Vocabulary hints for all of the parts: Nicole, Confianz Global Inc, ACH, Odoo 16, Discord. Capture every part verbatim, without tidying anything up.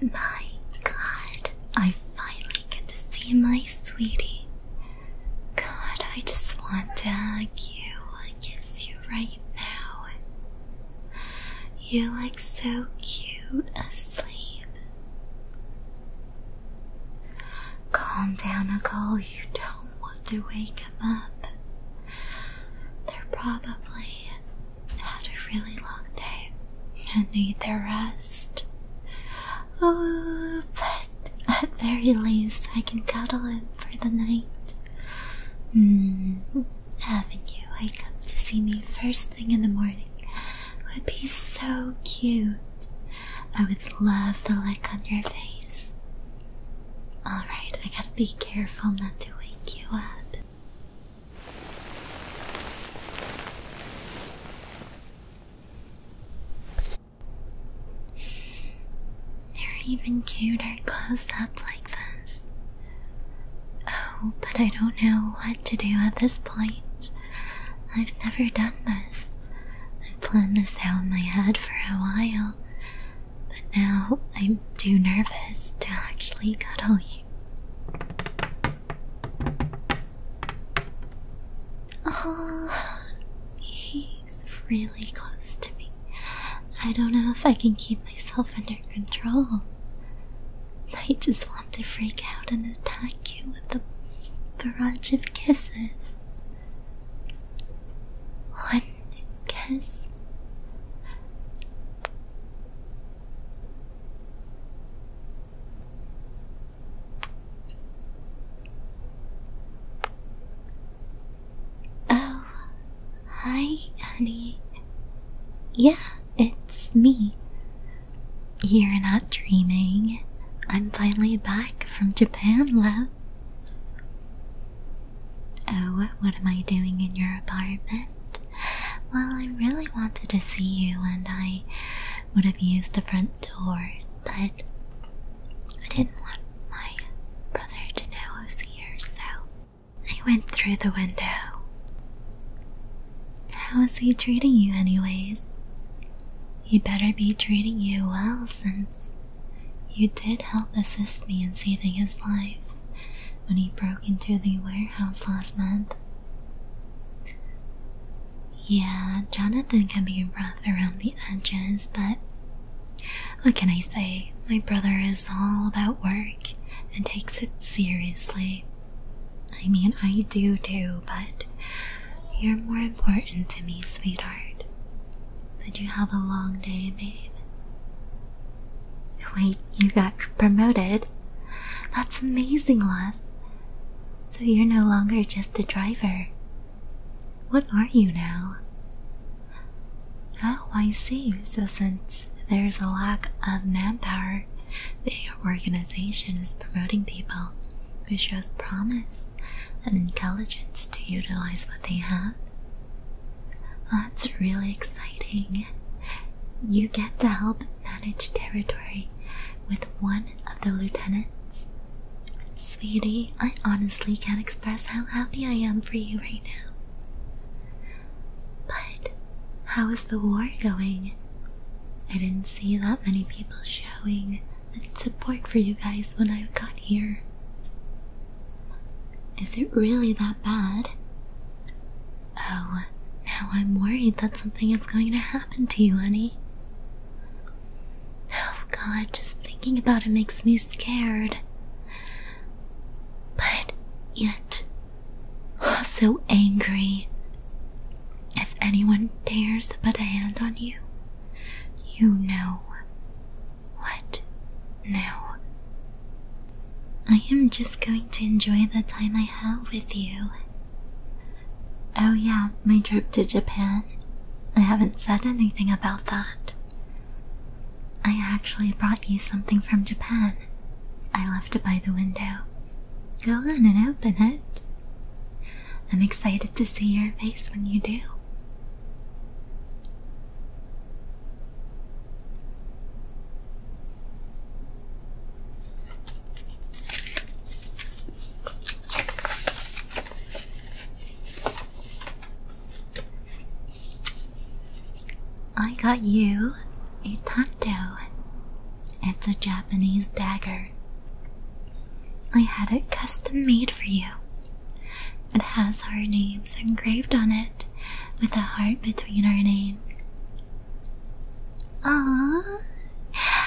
My God, I finally get to see my sweetie. God, I just want to hug you, kiss you right now. You look so cute asleep. Calm down, Nicole, you don't want to wake him up. They're probably had a really long day and need their rest. Oh, but at very least I can cuddle him for the night. Mm, having you wake up to see me first thing in the morning would be so cute. I would love the lick on your face. Alright, I gotta be careful not to wake you up. Even cuter closed up like this. Oh, but I don't know what to do at this point. I've never done this. I've planned this out in my head for a while, but now I'm too nervous to actually cuddle you. Oh, he's really close to me. I don't know if I can keep myself under control. I just want to freak out and attack you with a barrage of kisses. One kiss. Oh, hi, honey. Yeah, it's me. You're not dreaming. I'm finally back from Japan, love. Oh, what am I doing in your apartment? Well, I really wanted to see you and I would have used the front door, but I didn't want my brother to know I was here, so I went through the window. How is he treating you anyways? He better be treating you well since you did help assist me in saving his life when he broke into the warehouse last month. Yeah, Jonathan can be rough around the edges, but what can I say? My brother is all about work and takes it seriously. I mean, I do too, but you're more important to me, sweetheart. But you have a long day, babe. Wait, you got promoted? That's amazing, love. So you're no longer just a driver. What are you now? Oh, I see. So since there's a lack of manpower, the organization is promoting people who shows promise and intelligence to utilize what they have. That's really exciting. You get to help manage territory with one of the lieutenants. Sweetie, I honestly can't express how happy I am for you right now. But how is the war going? I didn't see that many people showing support for you guys when I got here. Is it really that bad? Oh, now I'm worried that something is going to happen to you, honey. God, just thinking about it makes me scared, but yet also angry. If anyone dares to put a hand on you, you know what now. I am just going to enjoy the time I have with you. Oh yeah, my trip to Japan. I haven't said anything about that. I actually brought you something from Japan. I left it by the window. Go on and open it. I'm excited to see your face when you do. I got you a taco. It's a Japanese dagger. I had it custom made for you. It has our names engraved on it, with a heart between our names. Aww!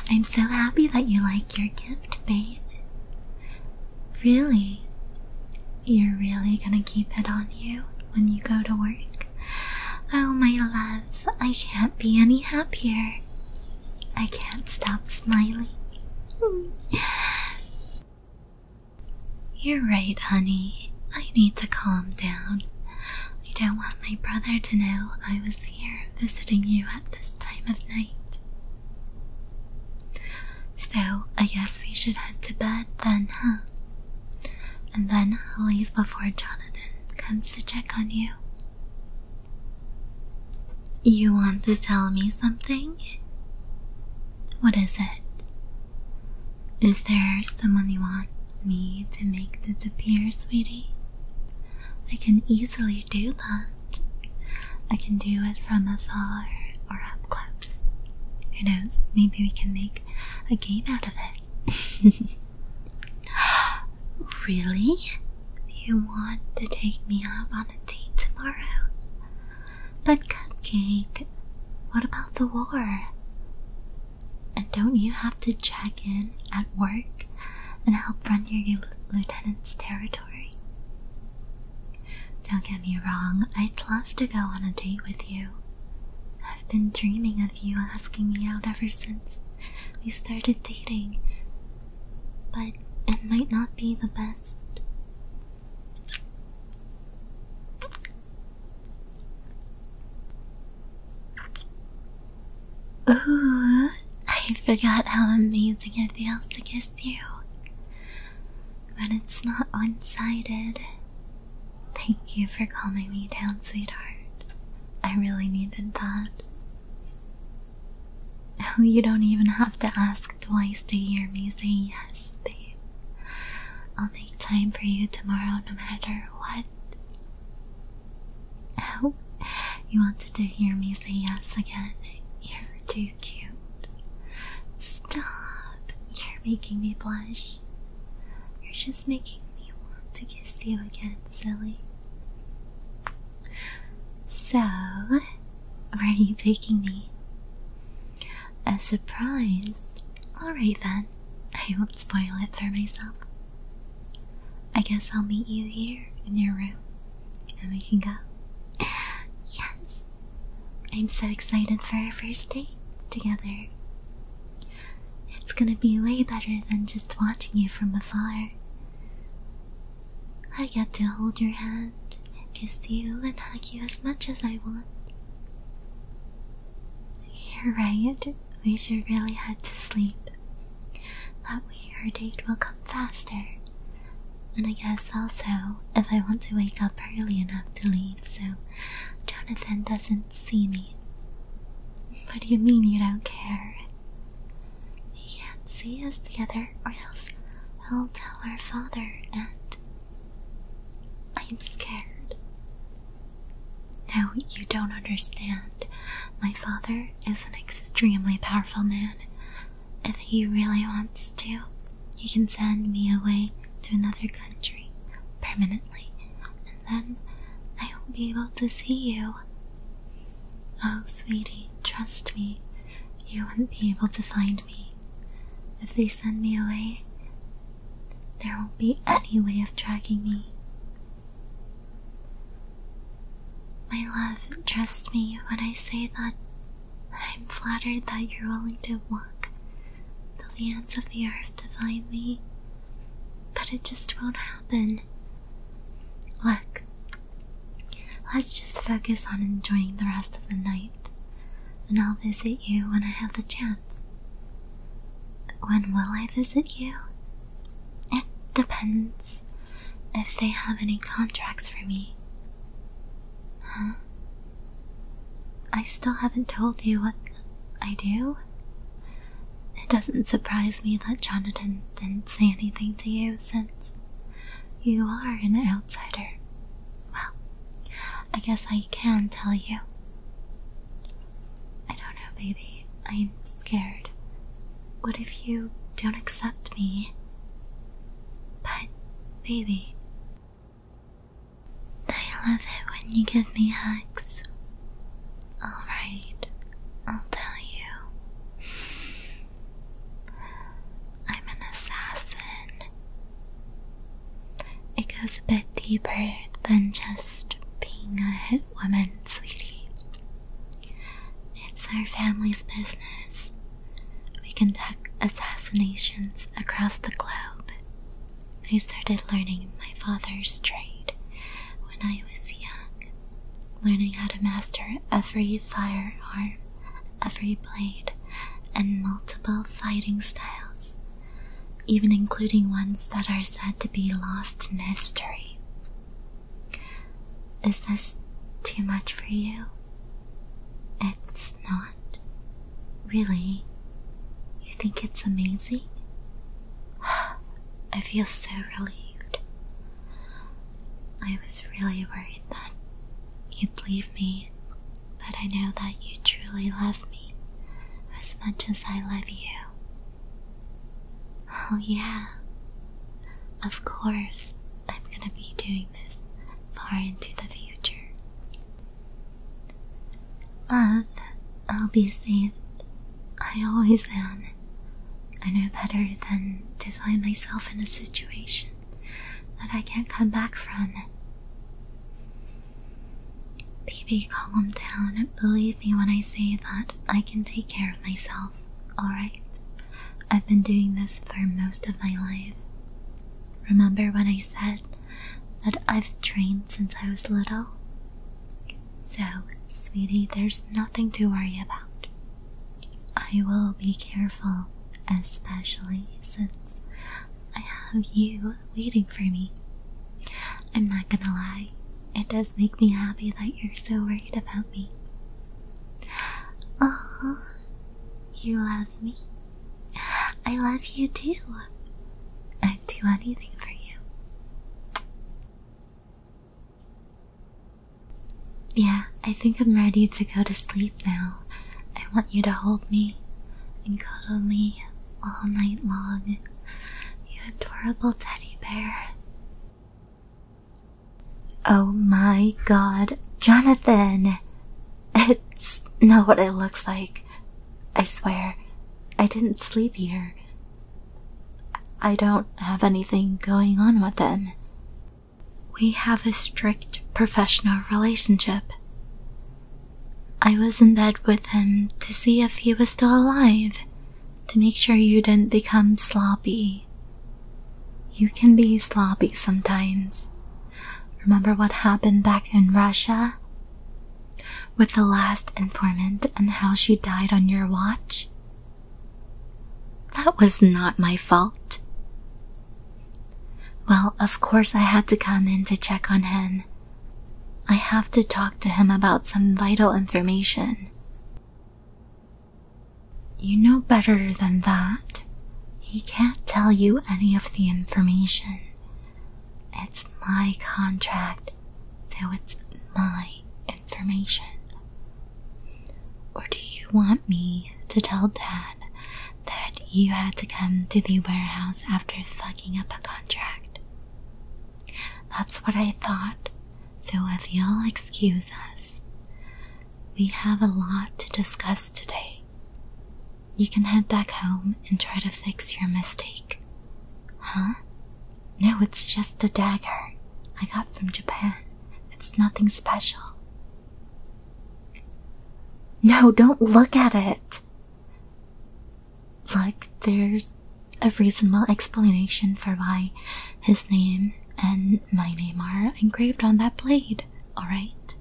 I'm so happy that you like your gift, babe. Really? You're really gonna keep it on you when you go to work? Oh, my love, I can't be any happier. I can't stop smiling. You're right, honey. I need to calm down. I don't want my brother to know I was here visiting you at this time of night. So, I guess we should head to bed then, huh? And then I'll leave before Jonathan comes to check on you. You want to tell me something? What is it? Is there someone you want me to make disappear, sweetie? I can easily do that. I can do it from afar or up close. Who knows, maybe we can make a game out of it. Really? You want to take me out on a date tomorrow? But Cupcake, what about the war? And don't you have to check in at work and help run your lieutenant's territory? Don't get me wrong, I'd love to go on a date with you. I've been dreaming of you asking me out ever since we started dating, but it might not be the best. Ooh, I forgot how amazing it feels to kiss you. When it's not one-sided. Thank you for calming me down, sweetheart. I really needed that. Oh, you don't even have to ask twice to hear me say yes, babe. I'll make time for you tomorrow no matter what. Oh, you wanted to hear me say yes again. You're too cute. Stop. You're making me blush. You're just making me want to kiss you again, silly. So, where are you taking me? A surprise. Alright then. I won't spoil it for myself. I guess I'll meet you here in your room, and we can go. Yes! I'm so excited for our first date together. It's gonna be way better than just watching you from afar. I get to hold your hand, kiss you, and hug you as much as I want. You're right, we should really head to sleep. That way our date will come faster. And I guess also, if I want to wake up early enough to leave so Jonathan doesn't see me. What do you mean you don't care? He can't see us together, or else he'll tell our father, and I'm scared. No, you don't understand. My father is an extremely powerful man. If he really wants to, he can send me away to another country permanently, and then I won't be able to see you. Oh, sweetie, trust me, you won't be able to find me. If they send me away, there won't be any way of tracking me. My love, trust me when I say that I'm flattered that you're willing to walk to the ends of the earth to find me. But it just won't happen. Look, let's just focus on enjoying the rest of the night, and I'll visit you when I have the chance. When will I visit you? It depends if they have any contracts for me. Huh? I still haven't told you what I do? It doesn't surprise me that Jonathan didn't say anything to you since you are an outsider. Well, I guess I can tell you. I don't know, baby. I'm scared. What if you don't accept me? But, baby, I love it when you give me hugs. Alright, I'll tell you. I'm an assassin. It goes a bit deeper than just being a hit woman, sweetie. It's our family's business. We conduct assassinations across the globe. I started learning my father's trade when I was young, learning how to master every firearm, every blade, and multiple fighting styles, even including ones that are said to be lost in history. Is this too much for you? It's not. Really? You think it's amazing? I feel so relieved. I was really worried that you'd leave me, but I know that you truly love me as much as I love you. Oh yeah, of course I'm gonna be doing this far into the future. Love, I'll be safe. I always am. I know better than to find myself in a situation that I can't come back from. Baby, calm down. Believe me when I say that I can take care of myself, alright? I've been doing this for most of my life. Remember when I said that I've trained since I was little? So, sweetie, there's nothing to worry about. I will be careful, especially since I have you waiting for me. I'm not gonna lie, it does make me happy that you're so worried about me. Aww, you love me. I love you too. I'd do anything for you. Yeah, I think I'm ready to go to sleep now. I want you to hold me and cuddle me all night long, you adorable teddy bear. Oh my god, Jonathan! It's not what it looks like. I swear, I didn't sleep here. I don't have anything going on with him. We have a strict professional relationship. I was in bed with him to see if he was still alive, to make sure you didn't become sloppy. You can be sloppy sometimes. Remember what happened back in Russia? With the last informant and how she died on your watch? That was not my fault. Well, of course I had to come in to check on him. I have to talk to him about some vital information. You know better than that. He can't tell you any of the information. It's my contract, so it's my information. Or do you want me to tell Dad that you had to come to the warehouse after fucking up a contract? That's what I thought, so if you'll excuse us, we have a lot to discuss today. You can head back home and try to fix your mistake. Huh? No, it's just a dagger I got from Japan. It's nothing special. No, don't look at it! Look, there's a reasonable explanation for why his name and my name are engraved on that blade, alright?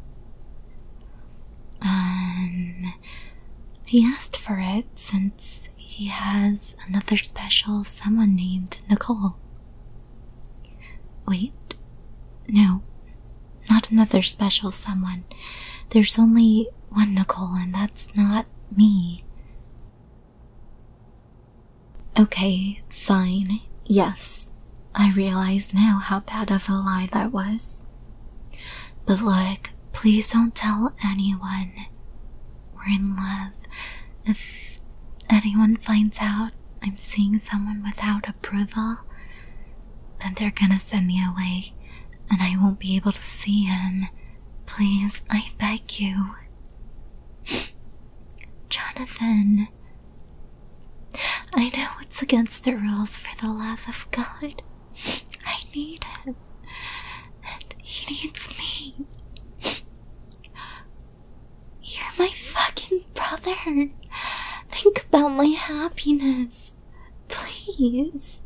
Um... He asked for it since he has another special someone named Nicole. Wait, no, not another special someone. There's only one Nicole, and that's not me. Okay, fine, yes. I realize now how bad of a lie that was. But look, please don't tell anyone. We're in love. If anyone finds out, I'm seeing someone without approval, then they're gonna send me away and I won't be able to see him. Please, I beg you. Jonathan, I know it's against the rules, for the love of God. I need him. And he needs me. You're my fucking brother. Think about my happiness. Please.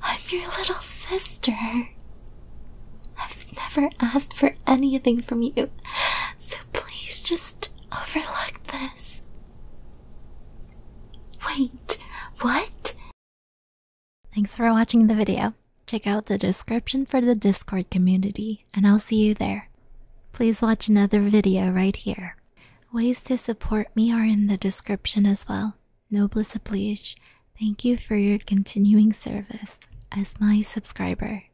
I'm your little sister. I've never asked for anything from you, so please just overlook this. Wait, what? Thanks for watching the video. Check out the description for the Discord community, and I'll see you there. Please watch another video right here. Ways to support me are in the description as well. Noblesse oblige. Thank you for your continuing service as my subscriber.